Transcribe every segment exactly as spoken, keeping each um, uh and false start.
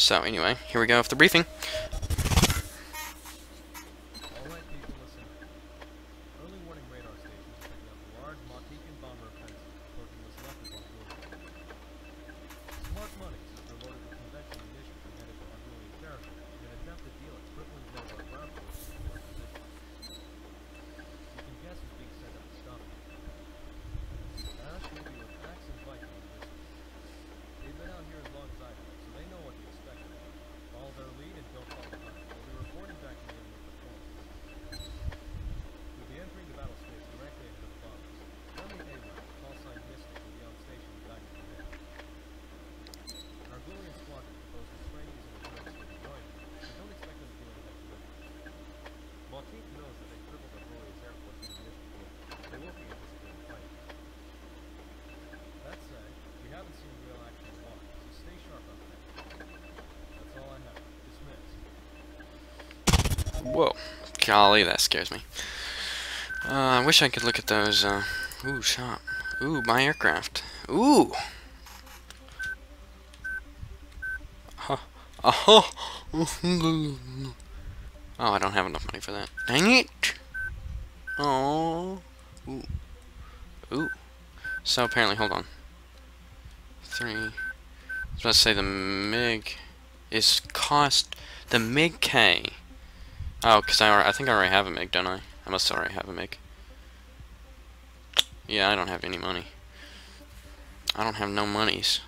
So anyway, here we go after the briefing. Whoa, golly, that scares me. Uh, I wish I could look at those. Uh, ooh, shop. Ooh, my aircraft. Ooh. Huh. Oh. Oh, I don't have enough money for that. Dang it. Oh. Ooh. Ooh. So apparently, hold on. Three. I was about to say the M I G is cost the M I G K. Oh, because I, I think I already have a M I G, don't I? I must already have a M I G. Yeah, I don't have any money. I don't have no monies.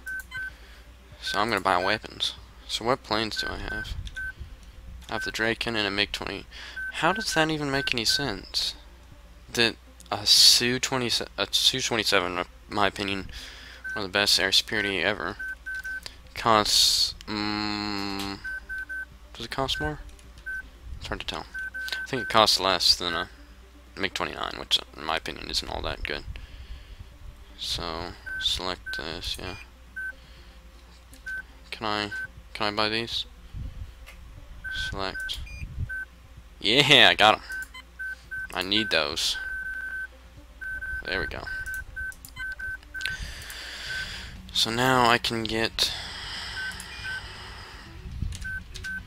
So I'm going to buy weapons. So what planes do I have? I have the Draken and a M I G twenty. How does that even make any sense? That a S U twenty-seven, a S U twenty-seven, in my opinion, one of the best air security ever, costs... Um, does it cost more? It's hard to tell. I think it costs less than a M I G twenty-nine, which in my opinion isn't all that good. So select this, yeah. Can I can I buy these? Select. Yeah, I got them. I need those. There we go. So now I can get.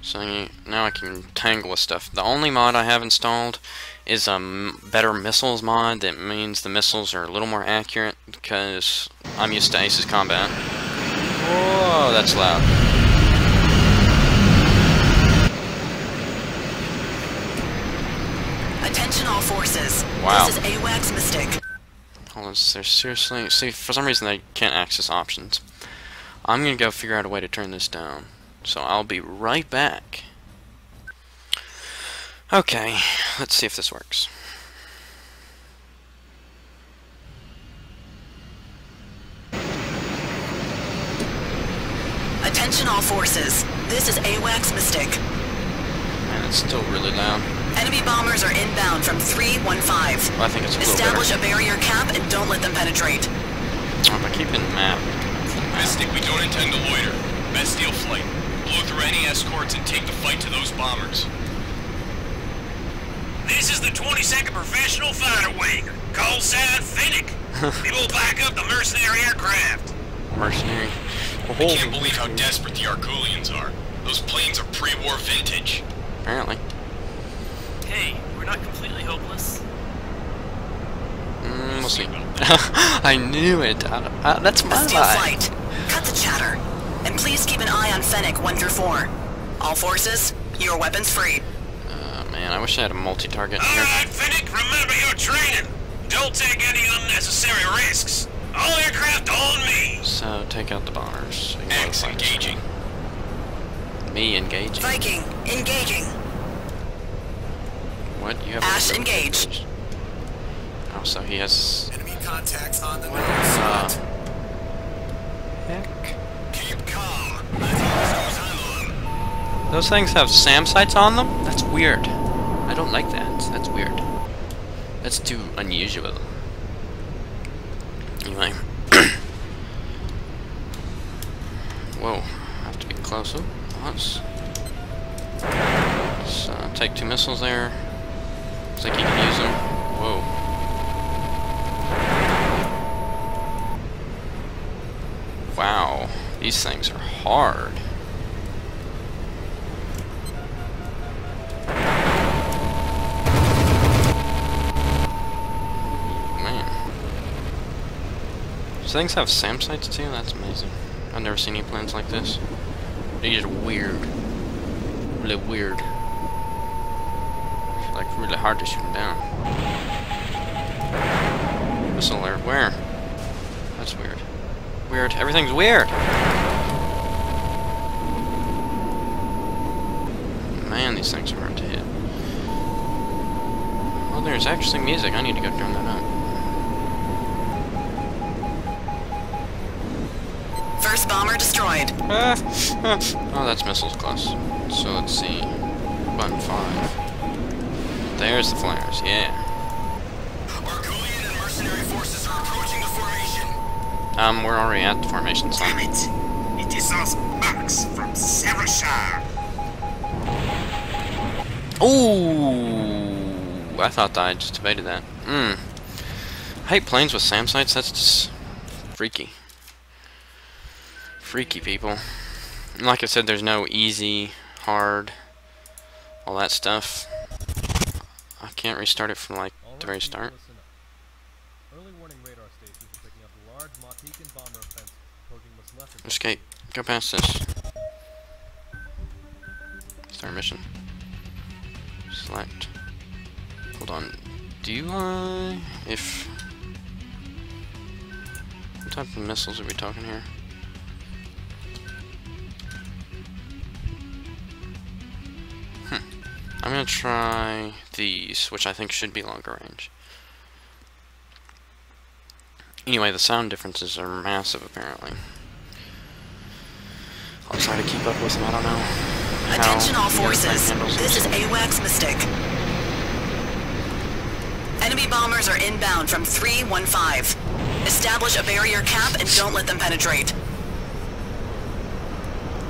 So now I can tangle with stuff. The only mod I have installed is a um, better missiles mod. That means the missiles are a little more accurate because I'm used to A C E S combat. Whoa, that's loud. Attention all forces. Wow. This is AWACS Mystic. Hold on, there's seriously... See, for some reason they can't access options. I'm going to go figure out a way to turn this down. So I'll be right back. Okay, let's see if this works. Attention all forces. This is AWACS Mystic. Man, it's still really loud. Enemy bombers are inbound from three one five. Well, I think it's a little better. Establish a barrier cap and don't let them penetrate. Oh, but keep it in the map. Mystic, we don't intend to loiter. Best deal flight. Blow through any escorts and take the fight to those bombers. This is the twenty-second Professional Fighter Wing. Call sign Finnick. We will back up the mercenary aircraft. Mercenary. I can't believe how desperate the Arculians are. Those planes are pre-war vintage. Apparently. Hey, we're not completely hopeless. Mm, we'll see. I knew it. I, I, that's my line. Best deal flight. Cut the chatter. And please keep an eye on Fennec one through four. All forces, your weapons free. Uh, man, I wish I had a multi-target here. Alright, Fennec, remember your training. Don't take any unnecessary risks. All aircraft on me. So, take out the bombers. X engaging. Me engaging. Viking, engaging. What? You have Ash engaged. Oh, so he has... Enemy contacts on the north side. Heck? Those things have SAM sites on them? That's weird. I don't like that. That's weird. That's too unusual. Anyway. Whoa. I have to be closer. Let's, let's uh, take two missiles there. Looks like you can use them. Whoa. Wow, these things are hard. things have SAM sites too? That's amazing. I've never seen any planes like this. They're just weird. Really weird. It's like really hard to shoot them down. Missile alert. Where? That's weird. Weird. Everything's weird! Man, these things are hard to hit. Oh, there's actually music. I need to go turn that up. First bomber destroyed. Ah, ah. Oh, that's missiles close. So let's see. Button five. There's the flares. Yeah. Argolian and mercenary forces are approaching the formation. Um, we're already at the formation. Damn it! It is us bucks from Severshire. Ooh, I thought that I just debated that. Mmm. I hate planes with SAM sites, that's just freaky. Freaky, people. And like I said, there's no easy, hard, all that stuff. I can't restart it from like the very start. Early warning radar stations are picking up large Motecan bomber offensive poking what's left. Escape. Go past this. Start mission. Select. Hold on. Do I... If... What type of missiles are we talking here? Hmm. I'm gonna try these, which I think should be longer range. Anyway, the sound differences are massive, apparently. I'll try to keep up with them, I don't know. Attention all forces, this is AWACS Mystic. Enemy bombers are inbound from three one five. Establish a barrier cap and don't let them penetrate.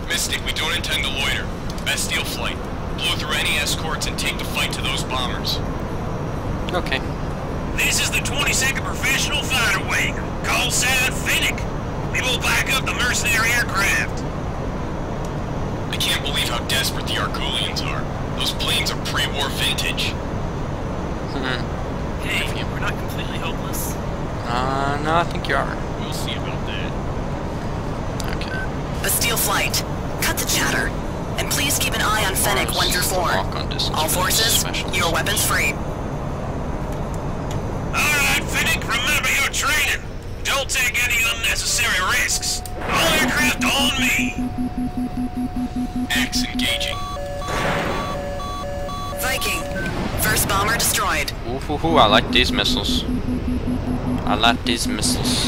Mystic, we don't intend to loiter. Bestial flight. Blow through any escorts and take the fight to those bombers. Okay. This is the twenty-second Professional Fighter Wing. Call sign Finnick. We will back up the mercenary aircraft. I can't believe how desperate the Arculians are. Those planes are pre-war vintage. Mm-hmm. Hey, we're not completely hopeless. Uh, no, I think you are. We'll see about that. Okay. Bastille flight. Cut the chatter. And please keep an eye on Fennec one through four. All forces, your weapons free. Alright, Fennec, remember your training. Don't take any unnecessary risks. All aircraft on me. Axe engaging. Viking. First bomber destroyed. Ooh, hoo, hoo, I like these missiles. I like these missiles.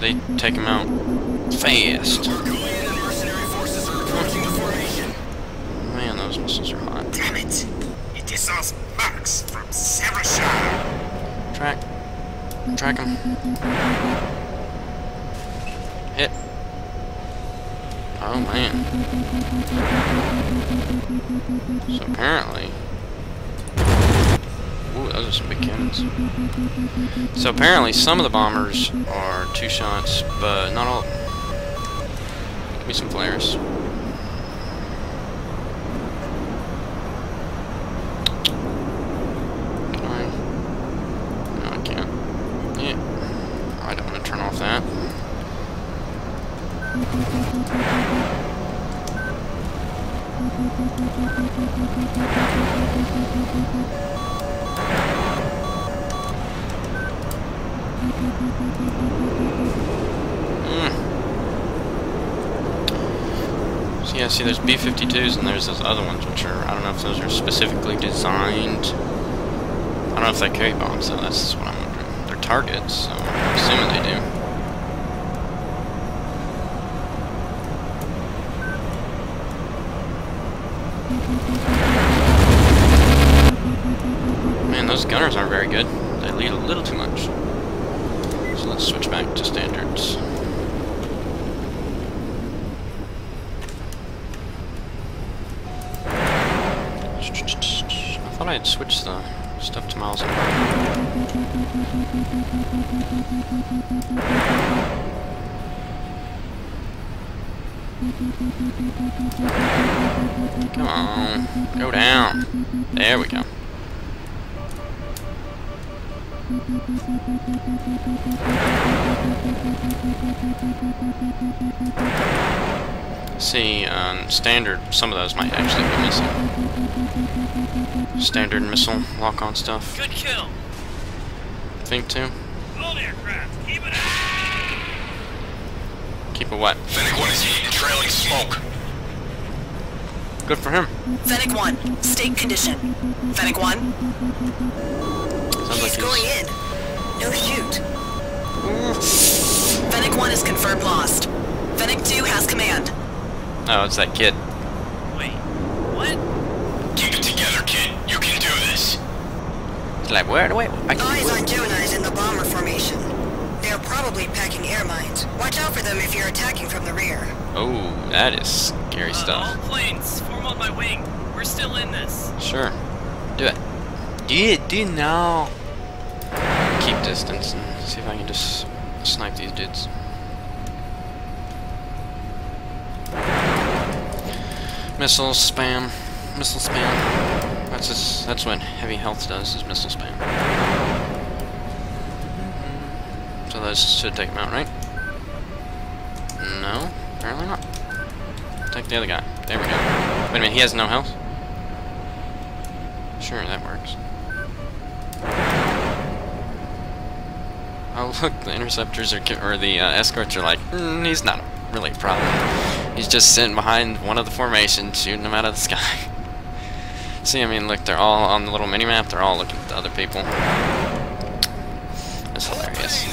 They take them out fast. Man, those missiles are hot. Damn it! It is us bucks from Severshire. Track. Track them. Hit. Oh man. So apparently... Ooh, those are some big cannons. So apparently some of the bombers are two shots, but not all. Give me some flares. Can I? No, I can't. Yeah. I don't want to turn off that. Mm. So yeah, see there's B fifty-twos and there's those other ones which are, I don't know if those are specifically designed. I don't know if they carry bombs though, that's what I'm wondering. They're targets, so I'm assuming they do. Man, those gunners aren't very good. They lead a little too much. So let's switch back to standards. I thought I had switched the stuff to miles apart. Come on, go down. There we go. See, um, standard, some of those might actually be missing. Standard missile lock-on stuff. Good kill. Think too. All aircraft, keep it up. Keep it what? Fennec one is heating, trailing smoke. Good for him. Fennec one, state condition. Fennec one. Sounds he's like going he's... in. No shoot. Mm. Fennec one is confirmed lost. Fennec two has command. Oh, it's that kid. Wait, what? Keep it together, kid. You can do this. It's like, where do I... I Eyes on Gemini's in the bomber formation. They're probably packing air mines. Watch out for them if you're attacking from the rear. Oh, that is scary uh, stuff. All planes, form on my wing. We're still in this. Sure. Do it. Do it, do now. Keep distance and see if I can just snipe these dudes. Missile spam. Missile spam. That's just, that's what heavy health does, is missile spam. Mm-hmm. So those should take him out, right? No, apparently not. Take the other guy. There we go. Wait a minute, he has no health? Sure, that works. Oh look, the interceptors are, or the uh, escorts are like, mm, he's not really a problem. He's just sitting behind one of the formations, shooting them out of the sky. See, I mean, look, they're all on the little mini-map, they're all looking at the other people. That's hilarious.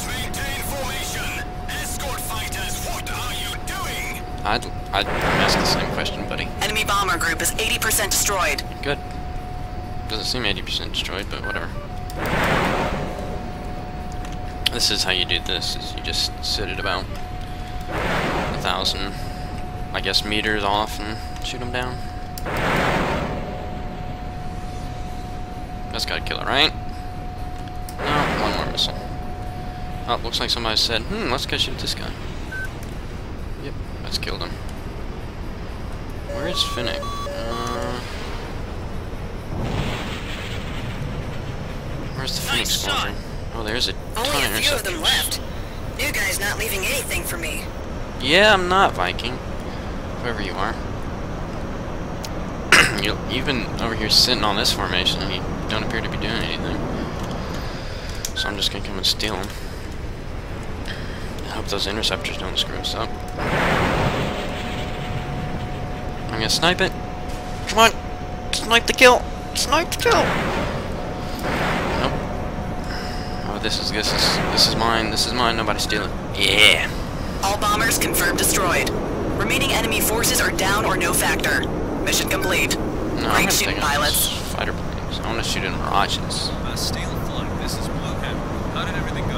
I'd, I'd ask the same question, buddy. Enemy bomber group is eighty percent destroyed. Good. Doesn't seem eighty percent destroyed, but whatever. This is how you do this, is you just sit at about a thousand, I guess, meters off and shoot them down. That's gotta kill it, right? No, one more missile. Oh, looks like somebody said, hmm, let's go shoot this guy. Yep, let's kill them. Where is Finnick? Uh, where's the Finnick squadron? Oh, there's a ton of interceptors. Only a few of them left. New guy's not leaving anything for me. Yeah, I'm not, Viking. Whoever you are. You're, you've been over here sitting on this formation and you don't appear to be doing anything. So I'm just gonna come and steal them. I hope those interceptors don't screw us up. I'm gonna snipe it. Come on! Snipe the kill! Snipe the kill! This is this is this is mine. This is mine. Nobody steal it. Yeah. All bombers confirmed destroyed. Remaining enemy forces are down or no factor. Mission complete. No, I'm not shooting pilots. Fighter planes. I want to shoot in Mirages. Uh, steel flight. This is Motecan. How did everything go?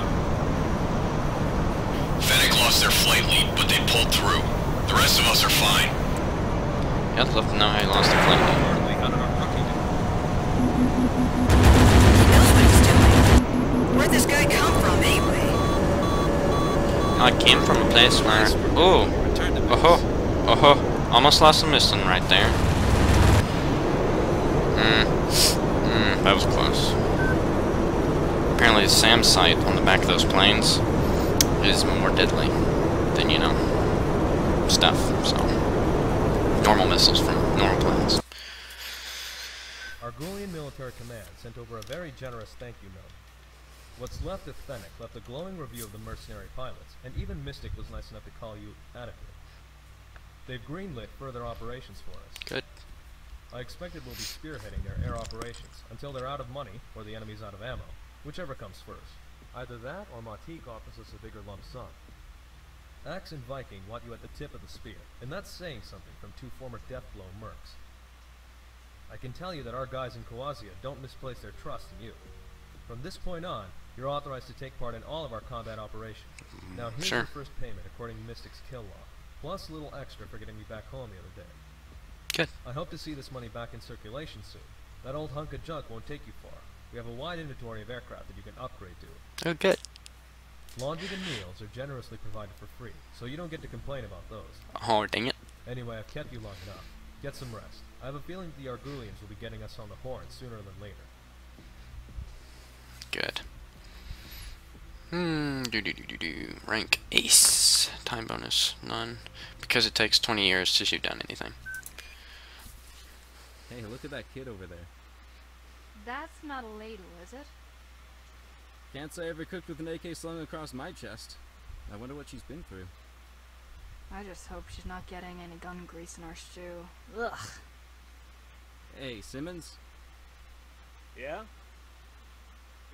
Fennec lost their flight lead, but they pulled through. The rest of us are fine. I'd love to know how you lost the flight lead. How did our rookie do? Where'd this guy come from, anyway? I came from a place where... Oh! Oh-ho! Oh-ho! Almost lost a missile right there. Mmm. Mmm, that was close. Apparently the SAM site on the back of those planes is more deadly than, you know, stuff, so... Normal missiles from normal planes. Argolian Military Command sent over a very generous thank you note. What's left of Fennec left a glowing review of the mercenary pilots, and even Mystic was nice enough to call you adequate. They've greenlit further operations for us. Good. I expected we'll be spearheading their air operations until they're out of money or the enemy's out of ammo, whichever comes first. Either that or Motecan offers us a bigger lump sum. Axe and Viking want you at the tip of the spear, and that's saying something from two former Deathblow mercs. I can tell you that our guys in Kowazia don't misplace their trust in you. From this point on, you're authorized to take part in all of our combat operations. Now here's sure. your first payment according to Mystic's kill law, plus a little extra for getting me back home the other day. Good. I hope to see this money back in circulation soon. That old hunk of junk won't take you far. We have a wide inventory of aircraft that you can upgrade to. Oh, good. Laundry and meals are generously provided for free, so you don't get to complain about those. Oh, dang it. Anyway, I've kept you long enough. Get some rest. I have a feeling the Arculians will be getting us on the horn sooner than later. Good. Hmm, do do do do do. Rank ace. Time bonus, none. Because it takes twenty years to shoot down anything. Hey, look at that kid over there. That's not a ladle, is it? Can't say I ever cooked with an A K slung across my chest. I wonder what she's been through. I just hope she's not getting any gun grease in our stew. Ugh. Hey, Simmons? Yeah?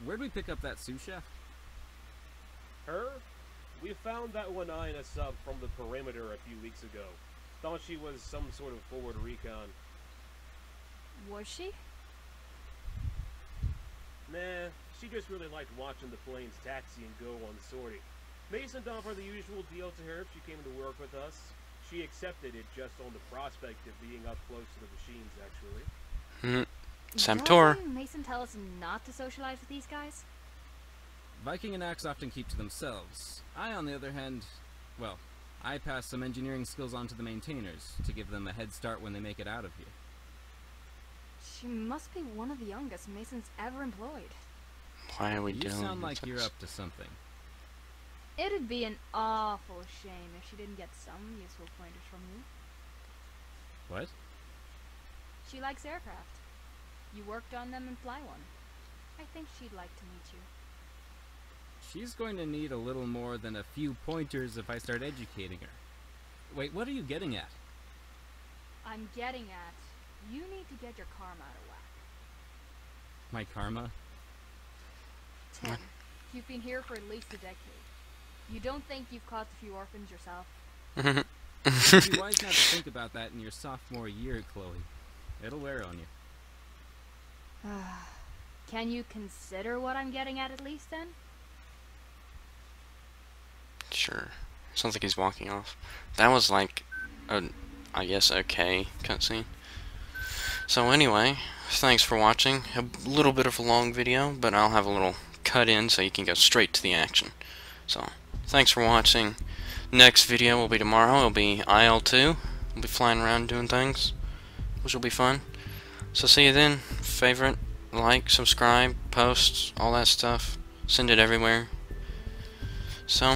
Where'd we pick up that sous chef? Her? We found that one eye in a sub from the perimeter a few weeks ago. Thought she was some sort of forward recon. Was she? Nah, she just really liked watching the planes taxi and go on the sortie. Mason offered the usual deal to her if she came to work with us. She accepted it just on the prospect of being up close to the machines, actually. Hmm. Samtor. Didn't Mason tell us not to socialize with these guys? Viking and Axe often keep to themselves. I, on the other hand, well, I pass some engineering skills on to the maintainers to give them a head start when they make it out of here. She must be one of the youngest Mason's ever employed. Why are we doing this? You sound like you're up to something. It'd be an awful shame if she didn't get some useful pointers from you. What? She likes aircraft. You worked on them and fly one. I think she'd like to meet you. She's going to need a little more than a few pointers if I start educating her. Wait, what are you getting at? I'm getting at... you need to get your karma out of whack. My karma? Tim, you've been here for at least a decade. You don't think you've caused a few orphans yourself? You'd be wise not to think about that in your sophomore year, Chloe. It'll wear on you. Can you consider what I'm getting at at least, then? Sure. Sounds like he's walking off. That was like, a, I guess, okay cutscene. So anyway, thanks for watching. A little bit of a long video, but I'll have a little cut in so you can go straight to the action. So, thanks for watching. Next video will be tomorrow. It'll be I L two. We'll be flying around doing things, which will be fun. So see you then. Favorite, like, subscribe, posts, all that stuff. Send it everywhere. So,